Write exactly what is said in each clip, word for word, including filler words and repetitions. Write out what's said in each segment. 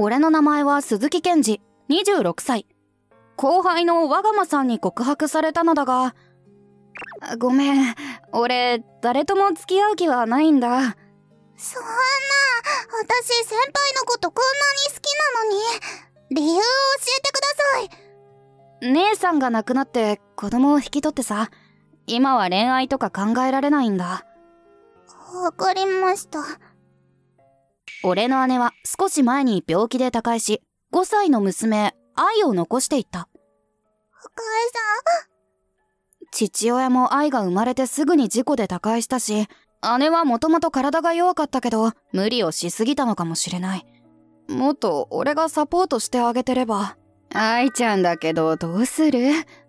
俺の名前は鈴木健二、にじゅうろくさい。後輩のわがまさんに告白されたのだが、ごめん、俺、誰とも付き合う気はないんだ。そんな、私先輩のことこんなに好きなのに、理由を教えてください。姉さんが亡くなって子供を引き取ってさ、今は恋愛とか考えられないんだ。わかりました。俺の姉は少し前に病気で他界し、ごさいの娘、愛を残していった。お母さん。父親も愛が生まれてすぐに事故で他界したし、姉はもともと体が弱かったけど、無理をしすぎたのかもしれない。もっと俺がサポートしてあげてれば。愛ちゃんだけどどうする？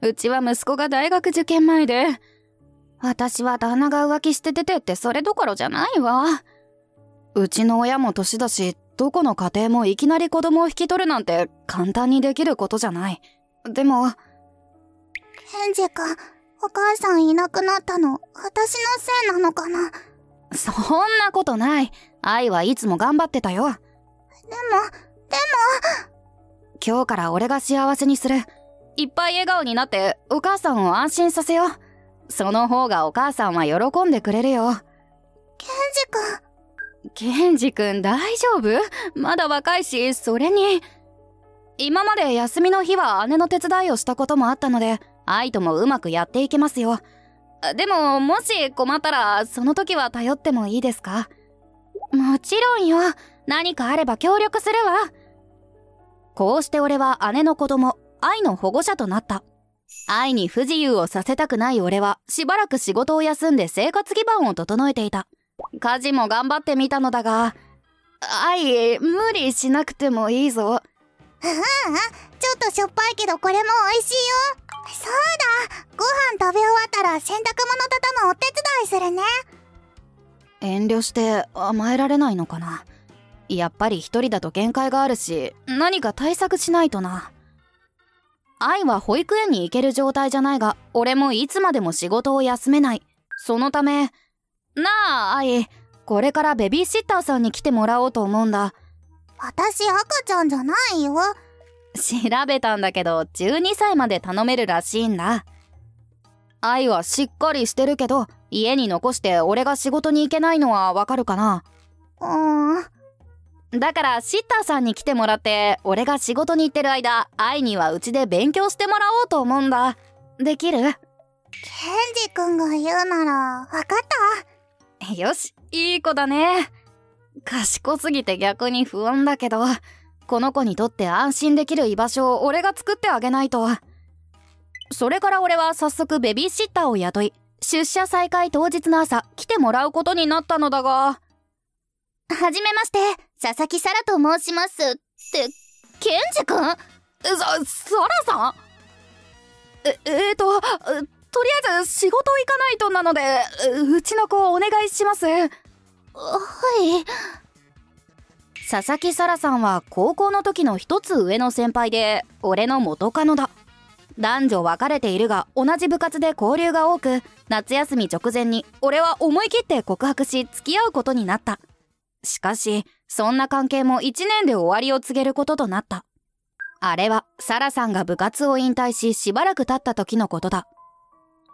うちは息子が大学受験前で。私は旦那が浮気して出てってそれどころじゃないわ。うちの親も年だし、どこの家庭もいきなり子供を引き取るなんて簡単にできることじゃない。でも、ケンジ君、お母さんいなくなったの、私のせいなのかな？そんなことない。愛はいつも頑張ってたよ。でも、でも、今日から俺が幸せにする。いっぱい笑顔になってお母さんを安心させよう。その方がお母さんは喜んでくれるよ。ケンジ君。ケンジ君大丈夫？まだ若いし、それに。今まで休みの日は姉の手伝いをしたこともあったので、愛ともうまくやっていけますよ。でも、もし困ったら、その時は頼ってもいいですか？もちろんよ。何かあれば協力するわ。こうして俺は姉の子供、愛の保護者となった。愛に不自由をさせたくない俺は、しばらく仕事を休んで生活基盤を整えていた。家事も頑張ってみたのだが、愛、無理しなくてもいいぞ。うんうん、ちょっとしょっぱいけどこれも美味しいよ。そうだ、ご飯食べ終わったら洗濯物畳むお手伝いするね。遠慮して甘えられないのかな。やっぱり一人だと限界があるし、何か対策しないとな。愛は保育園に行ける状態じゃないが、俺もいつまでも仕事を休めない。そのため、なあ、愛。これからベビーシッターさんに来てもらおうと思うんだ。私、赤ちゃんじゃないよ。調べたんだけど、じゅうにさいまで頼めるらしいんだ。愛はしっかりしてるけど、家に残して俺が仕事に行けないのはわかるかな？うん。だから、シッターさんに来てもらって、俺が仕事に行ってる間、愛にはうちで勉強してもらおうと思うんだ。できる？ケンジ君が言うなら、わかった。よし、いい子だね。賢すぎて逆に不安だけど、この子にとって安心できる居場所を俺が作ってあげないと。それから俺は早速ベビーシッターを雇い、出社再開当日の朝、来てもらうことになったのだが。はじめまして、佐々木沙羅と申します。って、ケンジ君？さ、沙羅さん？え、えーと、とりあえず仕事行かないとなので、うちの子をお願いします。はい。佐々木沙羅さんは高校の時の一つ上の先輩で、俺の元カノだ。男女別れているが、同じ部活で交流が多く、夏休み直前に俺は思い切って告白し付き合うことになった。しかし、そんな関係もいちねんで終わりを告げることとなった。あれは、沙羅さんが部活を引退し、しばらく経った時のことだ。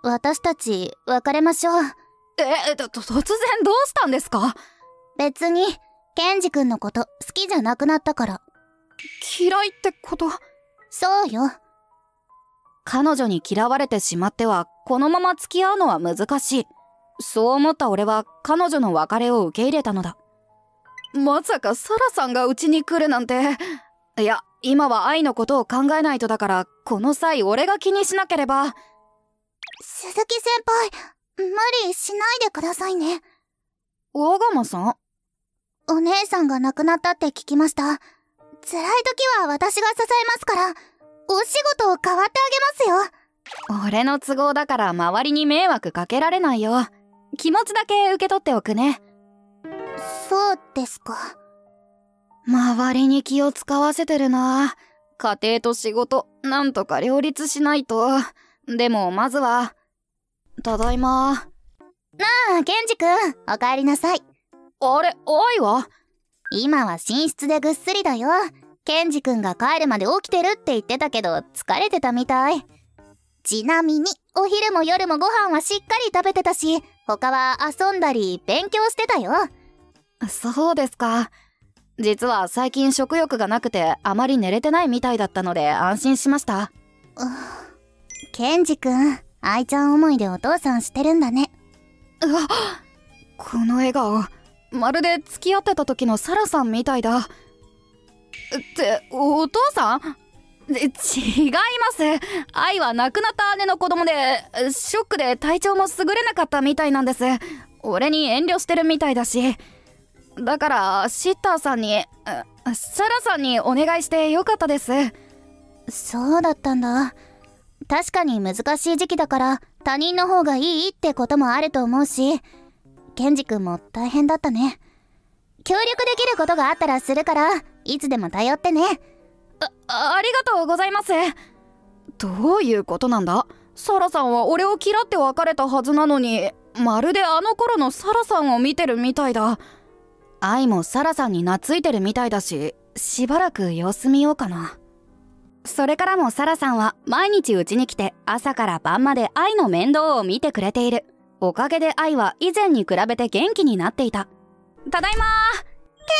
私たち別れましょう。え、と、突然どうしたんですか？別に、ケンジ君のこと好きじゃなくなったから。嫌いってこと？そうよ。彼女に嫌われてしまっては、このまま付き合うのは難しい。そう思った俺は彼女の別れを受け入れたのだ。まさか沙羅さんがうちに来るなんて。いや、今は愛のことを考えないとだから、この際俺が気にしなければ。鈴木先輩、無理しないでくださいね。わがまさん？お姉さんが亡くなったって聞きました。辛い時は私が支えますから、お仕事を代わってあげますよ。俺の都合だから周りに迷惑かけられないよ。気持ちだけ受け取っておくね。そうですか。周りに気を使わせてるな。家庭と仕事、なんとか両立しないと。でも、まずは、ただいま。なあ、ケンジ君、お帰りなさい。あれ、愛は？今は寝室でぐっすりだよ。ケンジ君が帰るまで起きてるって言ってたけど疲れてたみたい。ちなみにお昼も夜もご飯はしっかり食べてたし、他は遊んだり勉強してたよ。そうですか。実は最近食欲がなくてあまり寝れてないみたいだったので安心しました。ケンジ君、愛ちゃん思いでお父さんしてるんだね。うわ、この笑顔まるで付き合ってた時のサラさんみたいだ。ってお父さん？違います。愛は亡くなった姉の子供でショックで体調も優れなかったみたいなんです。俺に遠慮してるみたいだし、だからシッターさんにサラさんにお願いしてよかったです。そうだったんだ。確かに難しい時期だから他人の方がいいってこともあると思うし、ケンジ君も大変だったね。協力できることがあったらするからいつでも頼ってね。あ、ありがとうございます。どういうことなんだ？サラさんは俺を嫌って別れたはずなのに、まるであの頃のサラさんを見てるみたいだ。愛もサラさんに懐いてるみたいだし、しばらく様子見ようかな。それからもサラさんは毎日うちに来て朝から晩まで愛の面倒を見てくれている。おかげで愛は以前に比べて元気になっていた。ただいまー。ケ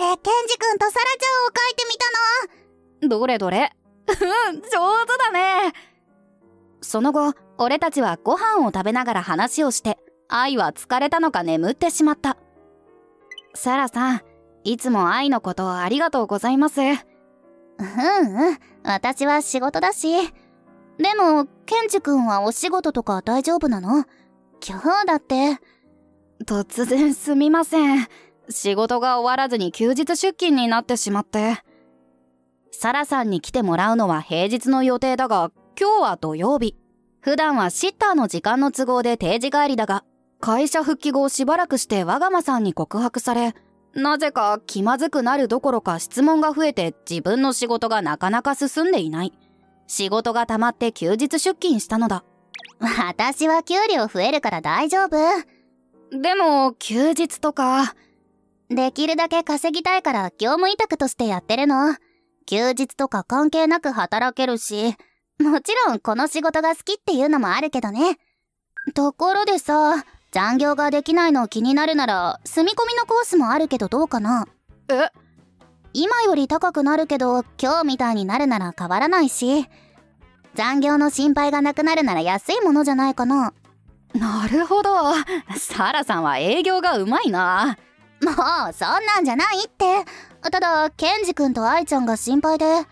ンジ君見て見て、これケンジ君とサラちゃんを描いてみたの。どれどれうん上手だね。その後俺たちはご飯を食べながら話をして、愛は疲れたのか眠ってしまった。サラさん、いつも愛のことありがとうございます。うんうん、私は仕事だし。でもケンジ君はお仕事とか大丈夫なの？今日だって突然すみません。仕事が終わらずに休日出勤になってしまって。サラさんに来てもらうのは平日の予定だが、今日は土曜日。普段はシッターの時間の都合で定時帰りだが、会社復帰後しばらくして我がまさんに告白され、なぜか気まずくなるどころか質問が増えて自分の仕事がなかなか進んでいない。仕事が溜まって休日出勤したのだ。私は給料増えるから大丈夫。でも休日とか。できるだけ稼ぎたいから業務委託としてやってるの。休日とか関係なく働けるし、もちろんこの仕事が好きっていうのもあるけどね。ところでさ、残業ができないの気になるなら住み込みのコースもあるけどどうかな。え？今より高くなるけど今日みたいになるなら変わらないし、残業の心配がなくなるなら安いものじゃないかな。なるほど、サラさんは営業がうまいな。もうそんなんじゃないって。ただケンジ君と愛ちゃんが心配で。あー、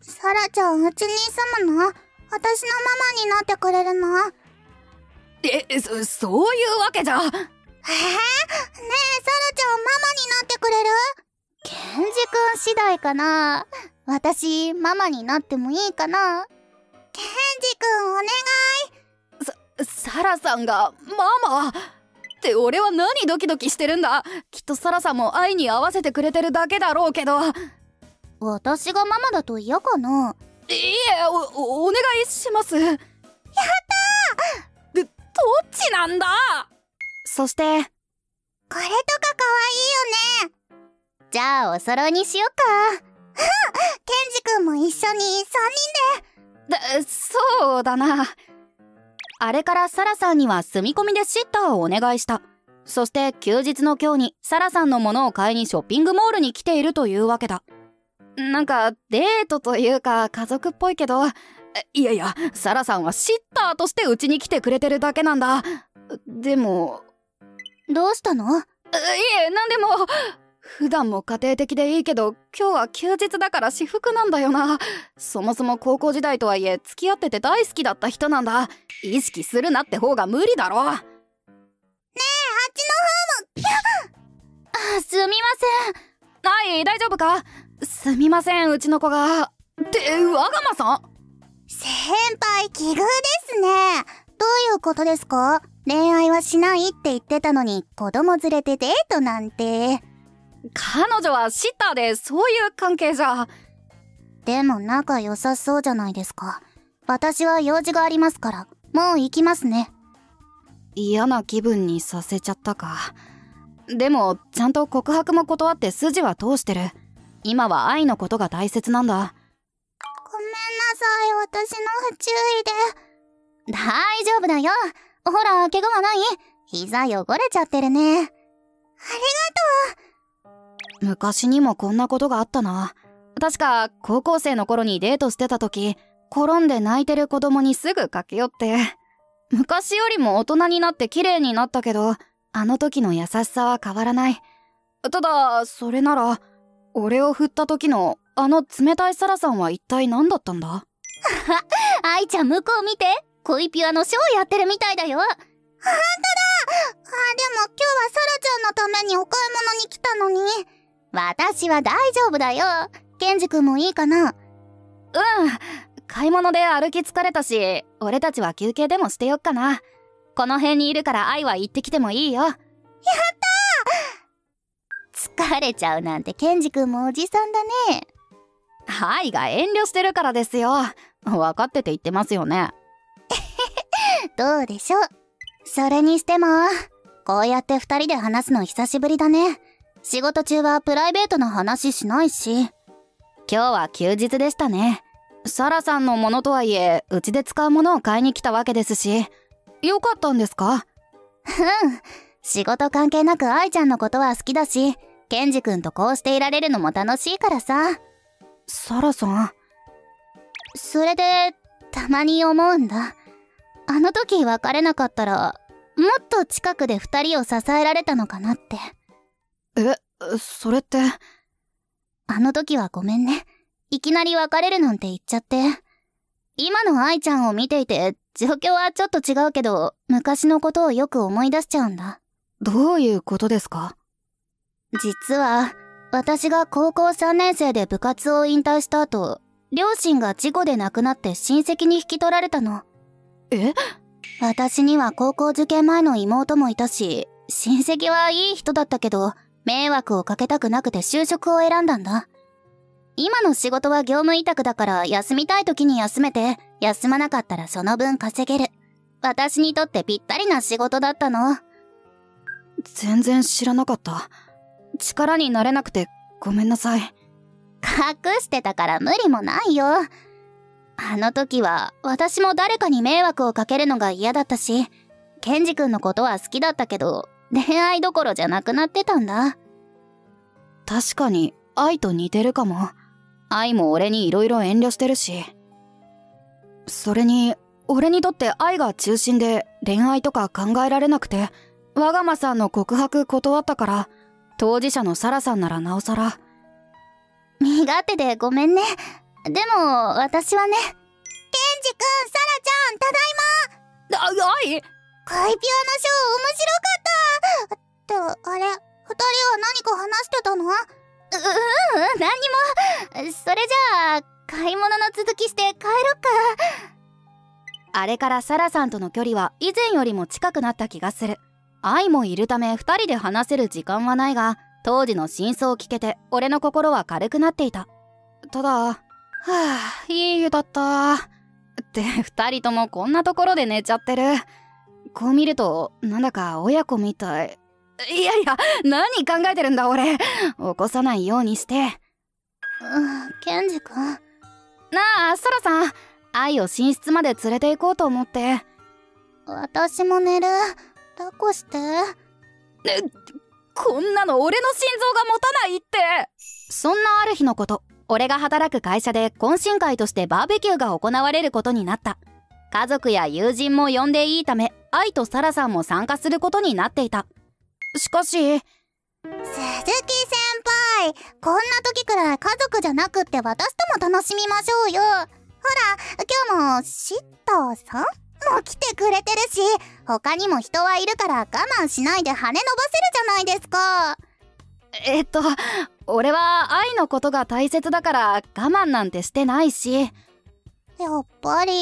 サラちゃんうちに住むの？私のママになってくれるの？え、そ、そういうわけじゃ。えー、ねえサラちゃんママになってくれる？ケンジ君次第かな。私ママになってもいいかな。ケンジ君お願い。サラさんがママって俺は何ドキドキしてるんだ。きっとサラさんも愛に合わせてくれてるだけだろうけど。私がママだと嫌かな。いえ、お、お願いします。やったー。で、どっちなんだ。そしてこれとかかわいいよね。じゃあお揃いにしよっか。ケンジ君も一緒にさんにんで。だ、そうだな。あれからサラさんには住み込みでシッターをお願いした。そして休日の今日にサラさんのものを買いにショッピングモールに来ているというわけだ。なんかデートというか家族っぽいけど、いやいやサラさんはシッターとしてうちに来てくれてるだけなんだ。でもどうしたの？いえ、なんでも普段も家庭的でいいけど今日は休日だから私服なんだよな。そもそも高校時代とはいえ付き合ってて大好きだった人なんだ。意識するなって方が無理だろ。ねえ、あっちの方も。あ、すみません。はい、大丈夫か？すみません、うちの子が。ってわがまさん、先輩奇遇ですね。どういうことですか？恋愛はしないって言ってたのに子供連れてデートなんて。彼女はシッターでそういう関係じゃ。でも仲良さそうじゃないですか。私は用事がありますからもう行きますね。嫌な気分にさせちゃったか。でもちゃんと告白も断って筋は通してる。今は愛のことが大切なんだ。ごめんなさい、私の不注意で。大丈夫だよ。ほら、怪我はない？膝汚れちゃってるね。ありがとう。昔にもこんなことがあったな。確か高校生の頃にデートしてた時、転んで泣いてる子供にすぐ駆け寄って、昔よりも大人になって綺麗になったけど、あの時の優しさは変わらない。ただそれなら、俺を振った時のあの冷たいサラさんは一体何だったんだ？愛ちゃん、向こう見て。恋ピュアのショーやってるみたいだよ。ほんとだ。あ、でも今日はサラちゃんのためにお買い物に来たのに。私は大丈夫だよ。ケンジ君もいいかな？うん、買い物で歩き疲れたし、俺たちは休憩でもしてよっかな。この辺にいるから愛は行ってきてもいいよ。やったー！疲れちゃうなんてケンジ君もおじさんだね。愛が遠慮してるからですよ。分かってて言ってますよね。どうでしょう。それにしてもこうやって二人で話すの久しぶりだね。仕事中はプライベートの話しないし。今日は休日でしたね。サラさんのものとはいえ、うちで使うものを買いに来たわけですし。よかったんですか？うん、仕事関係なく愛ちゃんのことは好きだし、ケンジ君とこうしていられるのも楽しいからさ。サラさん、それでたまに思うんだ。あの時別れなかったら、もっと近くでふたりを支えられたのかなって。え、それって。あの時はごめんね、いきなり別れるなんて言っちゃって。今の愛ちゃんを見ていて、状況はちょっと違うけど、昔のことをよく思い出しちゃうんだ。どういうことですか？実は私が高校さんねん生で部活を引退した後、両親が事故で亡くなって親戚に引き取られたの。え？私には高校受験前の妹もいたし、親戚はいい人だったけど、迷惑をかけたくなくて就職を選んだんだ。今の仕事は業務委託だから、休みたい時に休めて、休まなかったらその分稼げる。私にとってぴったりな仕事だったの。全然知らなかった。力になれなくてごめんなさい。隠してたから無理もないよ。あの時は私も誰かに迷惑をかけるのが嫌だったし、ケンジ君のことは好きだったけど、恋愛どころじゃなくなってたんだ。確かに愛と似てるかも。愛も俺にいろいろ遠慮してるし。それに俺にとって愛が中心で、恋愛とか考えられなくて、わがまさんの告白断ったから、当事者のサラさんならなおさら。身勝手でごめんね。でも私はね。ケンジ君、サラちゃん、ただいま。あ、愛、恋ピュアのショー面白かった。ってあれ、二人は何か話してたの？ううん、何にも。それじゃあ買い物の続きして帰ろっか。あれからサラさんとの距離は以前よりも近くなった気がする。愛もいるためふたりで話せる時間はないが、当時の真相を聞けて俺の心は軽くなっていた。ただ、はあ、いい湯だったってふたりともこんなところで寝ちゃってる。こう見るとなんだか親子みたい。いやいや、何考えてるんだ俺。起こさないようにして。うん、ケンジ君。なあ、サラさん、愛を寝室まで連れて行こうと思って。私も寝る。抱っこして。え、こんなの俺の心臓が持たないって。そんなある日のこと、俺が働く会社で懇親会としてバーベキューが行われることになった。家族や友人も呼んでいいため、愛とサラさんも参加することになっていた。しかし、鈴木先輩、こんな時くらい家族じゃなくって私とも楽しみましょうよ。ほら、今日もシッターさんも来てくれてるし、他にも人はいるから我慢しないで羽伸ばせるじゃないですか。えっと俺は愛のことが大切だから我慢なんてしてないし。やっぱり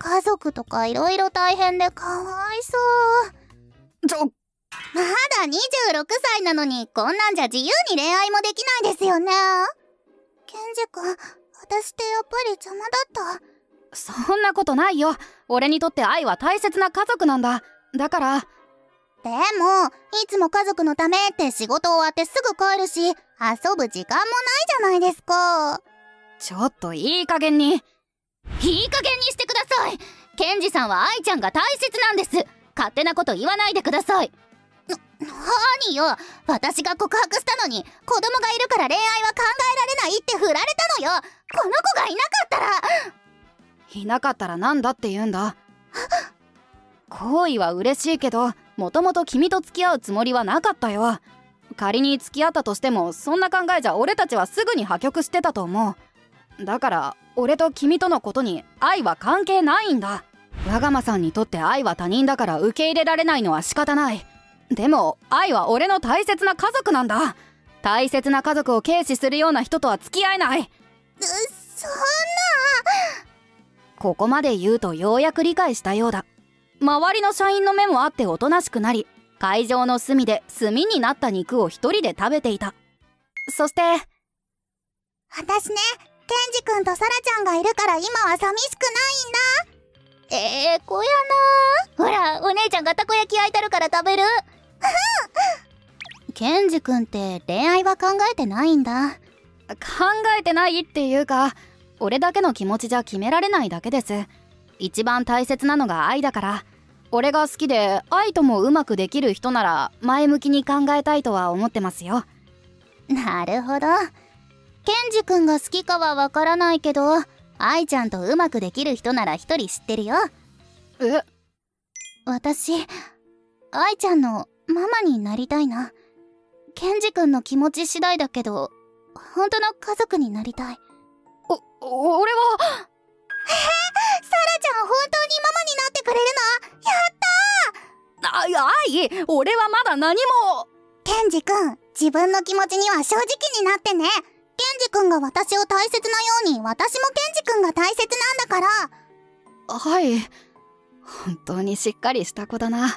家族とかいろいろ大変でかわいそう。ちょ、まだにじゅうろくさいなのに、こんなんじゃ自由に恋愛もできないですよね。ケンジ君、私ってやっぱり邪魔だった？そんなことないよ。俺にとって愛は大切な家族なんだ。だからでもいつも家族のためって仕事終わってすぐ帰るし、遊ぶ時間もないじゃないですか。ちょっといい加減にいい加減にしてください。ケンジさんは愛ちゃんが大切なんです。勝手なこと言わないでください。な、何よ。私が告白したのに子供がいるから恋愛は考えられないって振られたのよ。この子がいなかったらいなかったらなんだって言うんだ。好意は嬉しいけど、もともと君と付き合うつもりはなかったよ。仮に付き合ったとしても、そんな考えじゃ俺たちはすぐに破局してたと思う。だから俺と君とのことに愛は関係ないんだ。わがまさんにとって愛は他人だから受け入れられないのは仕方ない。でも愛は俺の大切な家族なんだ。大切な家族を軽視するような人とは付き合えない。そんな。ここまで言うとようやく理解したようだ。周りの社員の目もあっておとなしくなり、会場の隅で炭になった肉を一人で食べていた。そして、私ね、ケンジ君とサラちゃんがいるから今は寂しくないんだ。ええ子やな。ほら、お姉ちゃんがたこ焼き焼いてるから食べる。ケンジ君って恋愛は考えてないんだ。考えてないっていうか、俺だけの気持ちじゃ決められないだけです。一番大切なのが愛だから。俺が好きで愛ともうまくできる人なら前向きに考えたいとは思ってますよ。なるほど。ケンジ君が好きかはわからないけど、愛ちゃんとうまくできる人なら一人知ってるよ。え？私、愛ちゃんのママになりたいな。ケンジ君の気持ち次第だけど、本当の家族になりたい。お、俺は。えー、サラちゃん本当にママになってくれるの？やったー！あ、いや、俺はまだ何も。ケンジ君、自分の気持ちには正直になってね。ケンジ君が私を大切なように、私もケンジ君が大切なんだから。はい、本当にしっかりした子だな。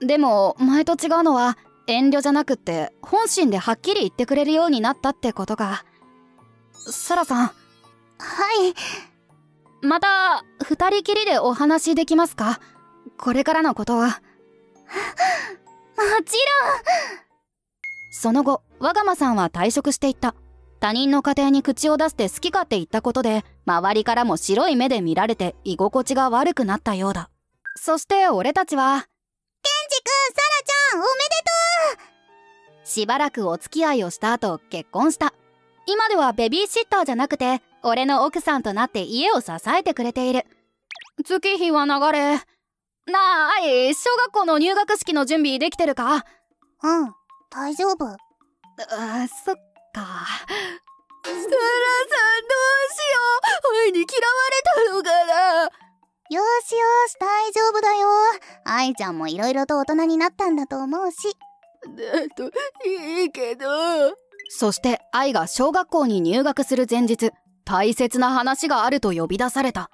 でも前と違うのは遠慮じゃなくって本心ではっきり言ってくれるようになったってことか。サラさん。はい、また二人きりでお話できますか？これからのことは。もちろん。その後、わがまさんは退職していった。他人の家庭に口を出して好き勝手言ったことで、周りからも白い目で見られて居心地が悪くなったようだ。そして俺たちは、ケンジ君、サラちゃん、おめでとう。しばらくお付き合いをした後、結婚した。今ではベビーシッターじゃなくて俺の奥さんとなって家を支えてくれている。月日は流れ、なあ、あい、小学校の入学式の準備できてるか？うん、大丈夫。あ、そっか。サラさんどうしよう、愛に嫌われたのかな。よしよし、大丈夫だよ。愛ちゃんもいろいろと大人になったんだと思うし。だといいけど。そして愛が小学校に入学する前日、大切な話があると呼び出された。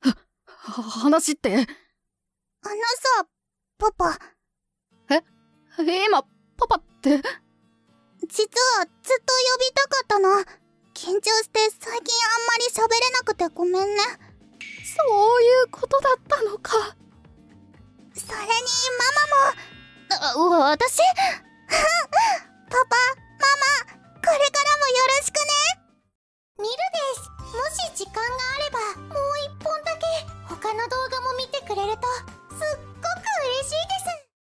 は、話って？あのさ、パパ。え？今、パパって？実はずっと呼びたかったの。緊張して最近あんまり喋れなくてごめんね。そういうことだったのか。それにママも。あ、私？